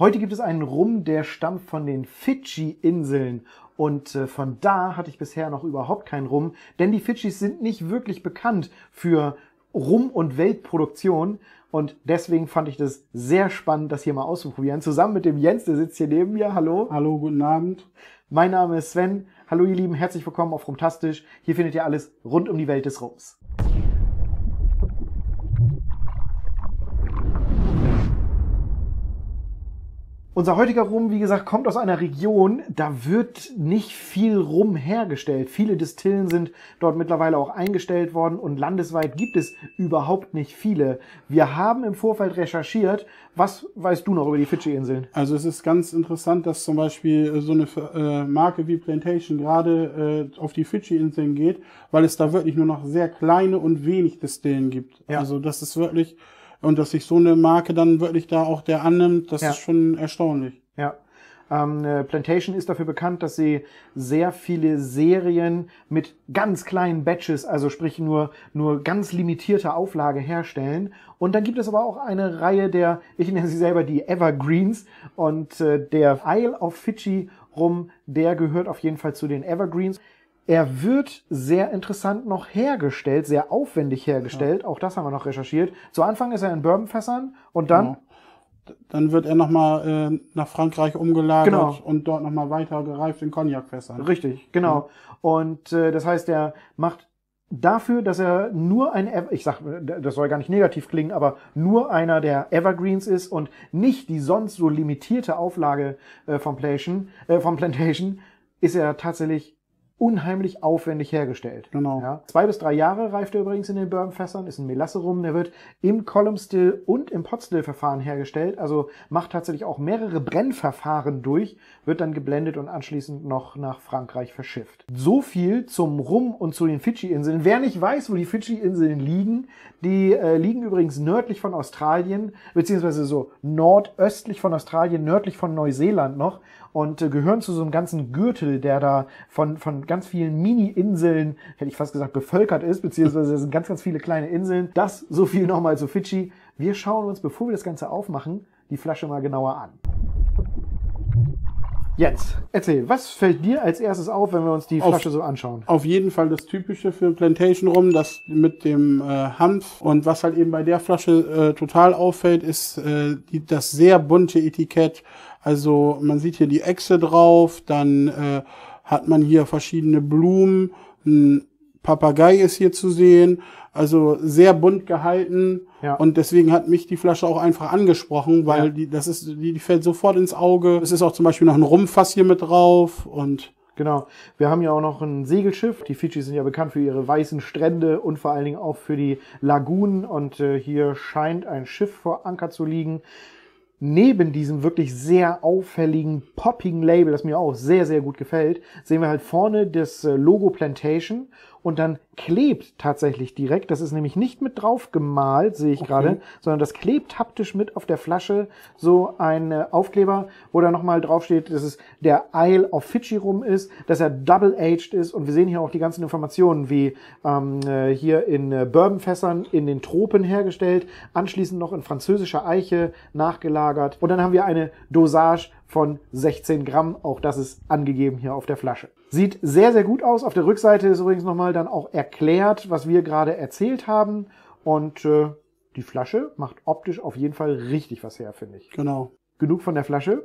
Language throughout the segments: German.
Heute gibt es einen Rum, der stammt von den Fidschi-Inseln. Und von da hatte ich bisher noch überhaupt keinen Rum, denn die Fidschis sind nicht wirklich bekannt für Rum- und Weltproduktion. Und deswegen fand ich das sehr spannend, das hier mal auszuprobieren. Zusammen mit dem Jens, der sitzt hier neben mir. Hallo. Hallo, guten Abend. Mein Name ist Sven. Hallo ihr Lieben, herzlich willkommen auf Rumtastisch. Hier findet ihr alles rund um die Welt des Rums. Unser heutiger Rum, wie gesagt, kommt aus einer Region, da wird nicht viel Rum hergestellt. Viele Distillen sind dort mittlerweile auch eingestellt worden und landesweit gibt es überhaupt nicht viele. Wir haben im Vorfeld recherchiert. Was weißt du noch über die Fidschi-Inseln? Also es ist ganz interessant, dass zum Beispiel so eine Marke wie Plantation gerade auf die Fidschi-Inseln geht, weil es da wirklich nur noch sehr kleine und wenig Distillen gibt. Ja. Also das ist wirklich... Und dass sich so eine Marke dann wirklich da auch der annimmt, das ist schon erstaunlich. Ja. Plantation ist dafür bekannt, dass sie sehr viele Serien mit ganz kleinen Batches, also sprich nur ganz limitierter Auflage herstellen. Und dann gibt es aber auch eine Reihe der, ich nenne sie selber die Evergreens, und der Isle of Fiji Rum, der gehört auf jeden Fall zu den Evergreens. Er wird sehr interessant noch hergestellt, sehr aufwendig hergestellt. Ja. Auch das haben wir noch recherchiert. Zu Anfang ist er in Bourbonfässern und dann... Genau. Dann wird er nochmal nach Frankreich umgelagert und dort nochmal weiter gereift in Cognacfässern. Richtig, genau. Ja. Und das heißt, er macht dafür, dass er nur ein... Ich sag, das soll gar nicht negativ klingen, aber nur einer der Evergreens ist und nicht die sonst so limitierte Auflage vom Plantation, ist er tatsächlich... unheimlich aufwendig hergestellt. Genau. Ja, 2 bis 3 Jahre reift er übrigens in den Bourbonfässern, ist ein Melasse-Rum, der wird im Column-Still und im Pot-Still-Verfahren hergestellt, also macht tatsächlich auch mehrere Brennverfahren durch, wird dann geblendet und anschließend noch nach Frankreich verschifft. So viel zum Rum und zu den Fidschi-Inseln. Wer nicht weiß, wo die Fidschi-Inseln liegen, die liegen übrigens nördlich von Australien, beziehungsweise so nordöstlich von Australien, nördlich von Neuseeland noch, und gehören zu so einem ganzen Gürtel, der da von ganz vielen Mini-Inseln, hätte ich fast gesagt, bevölkert ist, beziehungsweise es sind ganz, ganz viele kleine Inseln. Das so viel nochmal zu Fidschi. Wir schauen uns, bevor wir das Ganze aufmachen, die Flasche mal genauer an. Jens, erzähl, was fällt dir als erstes auf, wenn wir uns die Flasche so anschauen? Auf jeden Fall das Typische für Plantation Rum, das mit dem Hanf. Und was halt eben bei der Flasche total auffällt, ist das sehr bunte Etikett. Also man sieht hier die Echse drauf, dann hat man hier verschiedene Blumen, ein Papagei ist hier zu sehen, also sehr bunt gehalten. Ja. Und deswegen hat mich die Flasche auch einfach angesprochen, weil die fällt sofort ins Auge. Es ist auch zum Beispiel noch ein Rumfass hier mit drauf und... Genau. Wir haben ja auch noch ein Segelschiff. Die Fidschis sind ja bekannt für ihre weißen Strände und vor allen Dingen auch für die Lagunen. Und hier scheint ein Schiff vor Anker zu liegen. Neben diesem wirklich sehr auffälligen, poppigen Label, das mir auch sehr, sehr gut gefällt, sehen wir halt vorne das Logo Plantation und dann klebt tatsächlich direkt, das ist nämlich nicht mit drauf gemalt, sehe ich gerade, sondern das klebt haptisch mit auf der Flasche, so ein Aufkleber, wo da nochmal draufsteht, dass es der Isle of Fiji Rum ist, dass er double-aged ist und wir sehen hier auch die ganzen Informationen, wie hier in Bourbonfässern in den Tropen hergestellt, anschließend noch in französischer Eiche nachgelagert. Und dann haben wir eine Dosage von 16 Gramm. Auch das ist angegeben hier auf der Flasche. Sieht sehr, sehr gut aus. Auf der Rückseite ist übrigens nochmal dann auch erklärt, was wir gerade erzählt haben. Und die Flasche macht optisch auf jeden Fall richtig was her, finde ich. Genau. Genug von der Flasche.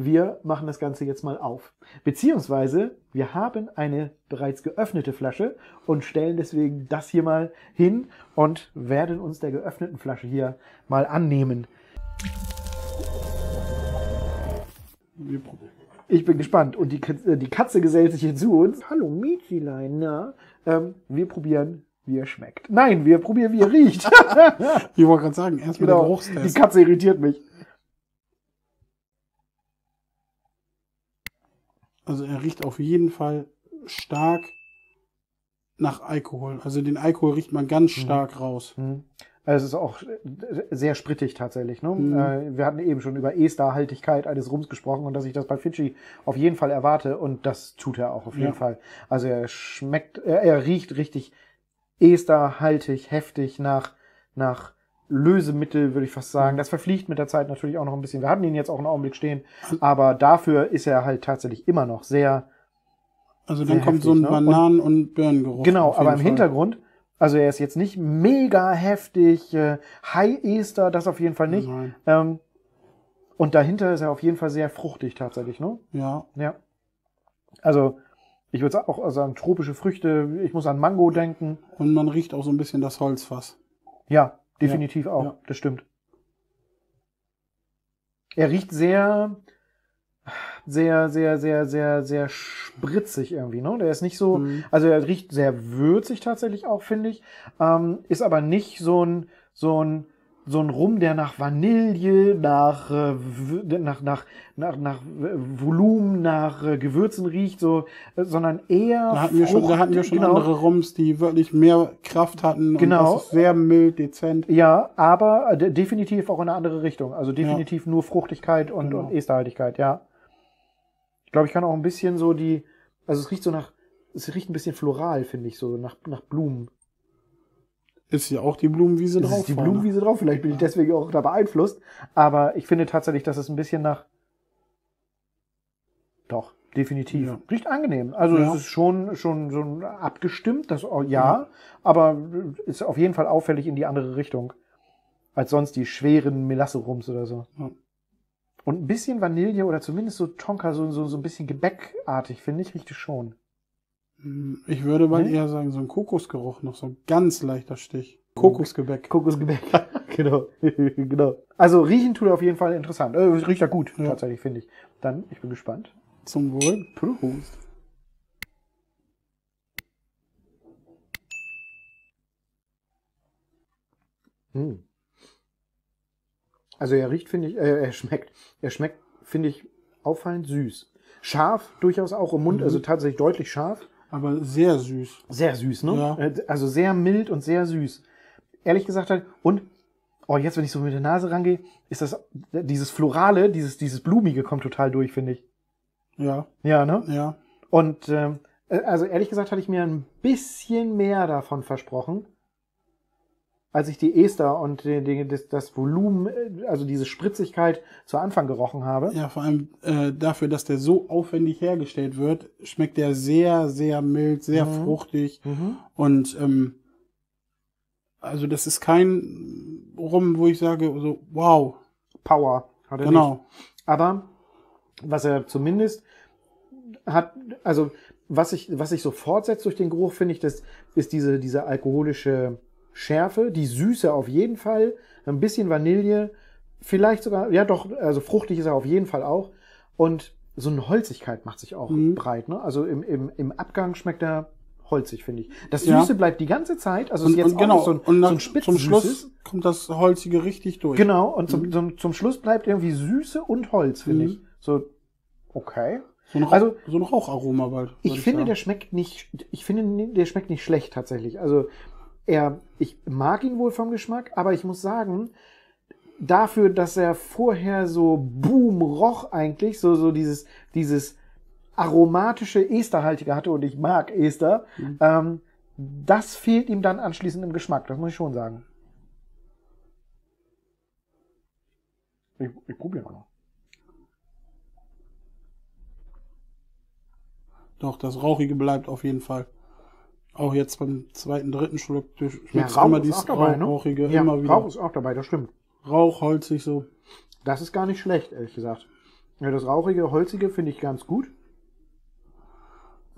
Wir machen das Ganze jetzt mal auf. Beziehungsweise wir haben eine bereits geöffnete Flasche und stellen deswegen das hier mal hin und werden uns der geöffneten Flasche hier mal annehmen. Ich bin gespannt. Und die Katze gesellt sich hier zu uns. Hallo, Mietzilein, na? Wir probieren, wie er schmeckt. Nein, wir probieren, wie er riecht. Ich wollte gerade sagen, erst mit der Geruchstest. Die Katze irritiert mich. Also er riecht auf jeden Fall stark nach Alkohol. Also den Alkohol riecht man ganz stark raus. Mhm. Also es ist auch sehr sprittig tatsächlich. Ne? Wir hatten eben schon über Esterhaltigkeit eines Rums gesprochen und dass ich das bei Fidschi auf jeden Fall erwarte. Und das tut er auch auf jeden Fall. Also er riecht richtig esterhaltig, heftig nach Lösemittel, würde ich fast sagen. Das verfliegt mit der Zeit natürlich auch noch ein bisschen. Wir hatten ihn jetzt auch einen Augenblick stehen, aber dafür ist er halt tatsächlich immer noch sehr. Also dann sehr kommt heftig, so ein Bananen- und Birnengeruch. Genau, aber im Hintergrund, also er ist jetzt nicht mega heftig, High Ester, das auf jeden Fall nicht. Und dahinter ist er auf jeden Fall sehr fruchtig tatsächlich, ne? Ja. Ja. Also ich würde auch sagen, tropische Früchte, ich muss an Mango denken. Und man riecht auch so ein bisschen das Holzfass. Ja, definitiv ja, auch, ja. Das stimmt. Er riecht sehr, sehr, sehr, sehr, sehr, sehr spritzig irgendwie, ne? Der ist nicht so, also er riecht sehr würzig tatsächlich auch, finde ich. Ist aber nicht so ein Rum, der nach Vanille, nach Volumen, nach Gewürzen riecht, so, sondern eher. Da hatten wir schon genau. Andere Rums, die wirklich mehr Kraft hatten. Genau. Und das ist sehr mild, dezent. Ja, aber definitiv auch in eine andere Richtung. Also definitiv ja. Nur Fruchtigkeit und, genau. Und Esterhaltigkeit, ja. Ich glaube, ich kann auch ein bisschen so also es riecht ein bisschen floral, finde ich, so nach Blumen. Ist ja auch die Blumenwiese drauf. Ist die Blumenwiese drauf, vielleicht bin ich deswegen auch da beeinflusst. Aber ich finde tatsächlich, dass es ein bisschen nach... Doch, definitiv. Ja. Riecht angenehm. Also ja. Es ist schon abgestimmt, das ja, aber ist auf jeden Fall auffällig in die andere Richtung. Als sonst die schweren Melasse-Rums oder so. Ja. Und ein bisschen Vanille oder zumindest so Tonka, so ein bisschen gebäckartig, finde ich, riecht es schon. Ich würde mal eher sagen, so ein Kokosgeruch noch, so ein ganz leichter Stich. Kokosgebäck. Kokosgebäck, genau. Genau. Also riechen tut er auf jeden Fall interessant. Riecht er gut, tatsächlich, finde ich. Dann, ich bin gespannt. Zum Wohl. Prost. Also er riecht, finde ich, er schmeckt, finde ich, auffallend süß. Scharf, durchaus auch im Mund, also tatsächlich deutlich scharf. Aber sehr süß. Sehr süß, ne? Ja. Also sehr mild und sehr süß. Ehrlich gesagt halt, und jetzt, wenn ich so mit der Nase rangehe, ist das dieses Florale, dieses Blumige kommt total durch, finde ich. Ja. Ja, ne? Ja. Und also ehrlich gesagt hatte ich mir ein bisschen mehr davon versprochen, als ich die Ester und das Volumen, also diese Spritzigkeit zu Anfang gerochen habe. Ja, vor allem dafür, dass der so aufwendig hergestellt wird, schmeckt der sehr, sehr mild, sehr fruchtig. Und also das ist kein Rum, wo ich sage, so wow. Power hat er nicht. Aber was er zumindest hat, also was ich so fortsetzt durch den Geruch, finde ich, das ist diese alkoholische Schärfe, die Süße auf jeden Fall, ein bisschen Vanille, vielleicht sogar, ja doch, also fruchtig ist er auf jeden Fall auch. Und so eine Holzigkeit macht sich auch breit, ne? Also im Abgang schmeckt er holzig, finde ich. Das Süße bleibt die ganze Zeit, also ist jetzt auch nicht so ein Spitz. Zum Schluss kommt das Holzige richtig durch. Genau, und zum Schluss bleibt irgendwie Süße und Holz, finde ich. So, okay. So ein Raucharoma bald. Ich finde, der schmeckt nicht schlecht tatsächlich. Also ich mag ihn wohl vom Geschmack, aber ich muss sagen, dafür, dass er vorher so boom roch eigentlich, so dieses aromatische Esterhaltige hatte, und ich mag Ester, das fehlt ihm dann anschließend im Geschmack, das muss ich schon sagen. Ich probiere auch noch. Doch, das Rauchige bleibt auf jeden Fall. Auch jetzt beim zweiten, dritten Schluck schmeckt immer dieses Rauchige, ne? Immer wieder. Rauch ist auch dabei, das stimmt. Rauch, holzig so. Das ist gar nicht schlecht, ehrlich gesagt. Ja, das Rauchige, Holzige finde ich ganz gut.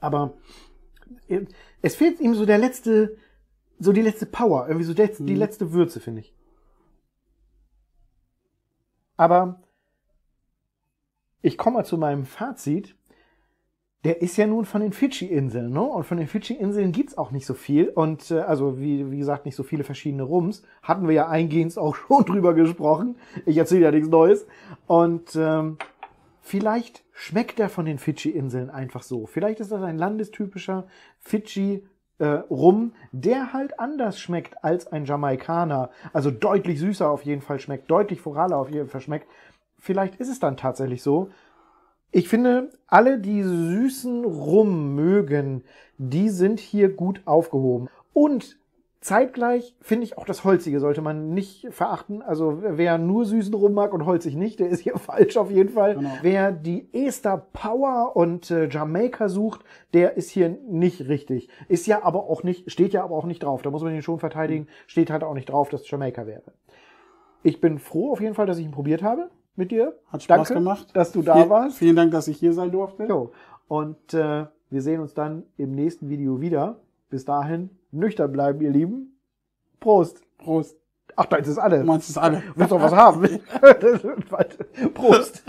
Aber es fehlt ihm so die letzte Power, irgendwie so die letzte Würze, finde ich. Aber ich komme mal zu meinem Fazit. Der ist ja nun von den Fidschi-Inseln, ne? Und von den Fidschi-Inseln gibt's auch nicht so viel. Und also, wie gesagt, nicht so viele verschiedene Rums. Hatten wir ja eingehend auch schon drüber gesprochen. Ich erzähle ja nichts Neues. Und vielleicht schmeckt er von den Fidschi-Inseln einfach so. Vielleicht ist das ein landestypischer Fidschi-Rum, der halt anders schmeckt als ein Jamaikaner. Also deutlich süßer auf jeden Fall schmeckt, deutlich foraler auf jeden Fall schmeckt. Vielleicht ist es dann tatsächlich so. Ich finde, alle, die süßen Rum mögen, die sind hier gut aufgehoben. Und Zeitgleich finde ich auch das Holzige sollte man nicht verachten. Also wer nur süßen Rum mag und holzig nicht, der ist hier falsch auf jeden Fall. Genau. Wer die Ester Power und Jamaica sucht, der ist hier nicht richtig. Ist ja aber auch nicht, steht ja aber auch nicht drauf. Da muss man den schon verteidigen. Steht halt auch nicht drauf, dass Jamaica wäre. Ich bin froh auf jeden Fall, dass ich ihn probiert habe mit dir. Hat Spaß gemacht. Danke, dass du da warst. Vielen Dank, dass ich hier sein durfte. So. Und wir sehen uns dann im nächsten Video wieder. Bis dahin. Nüchtern bleiben, ihr Lieben. Prost. Prost. Ach, da ist es alle. Du meinst es alle. Du willst doch was haben. Prost.